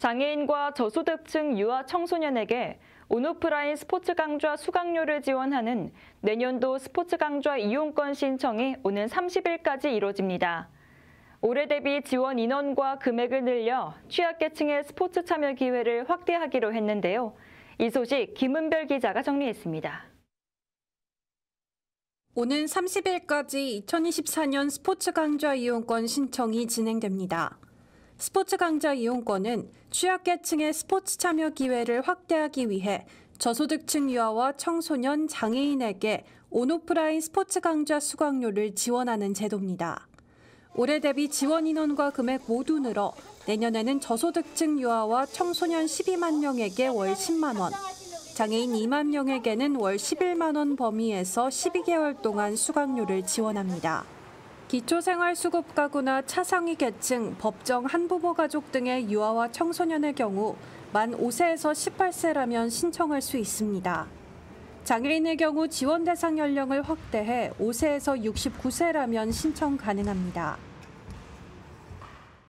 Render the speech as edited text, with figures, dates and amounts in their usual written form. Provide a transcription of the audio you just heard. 장애인과 저소득층 유아 청소년에게 온오프라인 스포츠 강좌 수강료를 지원하는 내년도 스포츠 강좌 이용권 신청이 오는 30일까지 이뤄집니다. 올해 대비 지원 인원과 금액을 늘려 취약계층의 스포츠 참여 기회를 확대하기로 했는데요. 이 소식 김은별 기자가 정리했습니다. 오는 30일까지 2024년 스포츠 강좌 이용권 신청이 진행됩니다. 스포츠 강좌 이용권은 취약계층의 스포츠 참여 기회를 확대하기 위해 저소득층 유아와 청소년, 장애인에게 온오프라인 스포츠 강좌 수강료를 지원하는 제도입니다. 올해 대비 지원 인원과 금액 모두 늘어 내년에는 저소득층 유아와 청소년 12만 명에게 월 10만 원, 장애인 2만 명에게는 월 11만 원 범위에서 12개월 동안 수강료를 지원합니다. 기초생활수급가구나 차상위계층, 법정 한부모 가족 등의 유아와 청소년의 경우 만 5세에서 18세라면 신청할 수 있습니다. 장애인의 경우 지원 대상 연령을 확대해 5세에서 69세라면 신청 가능합니다.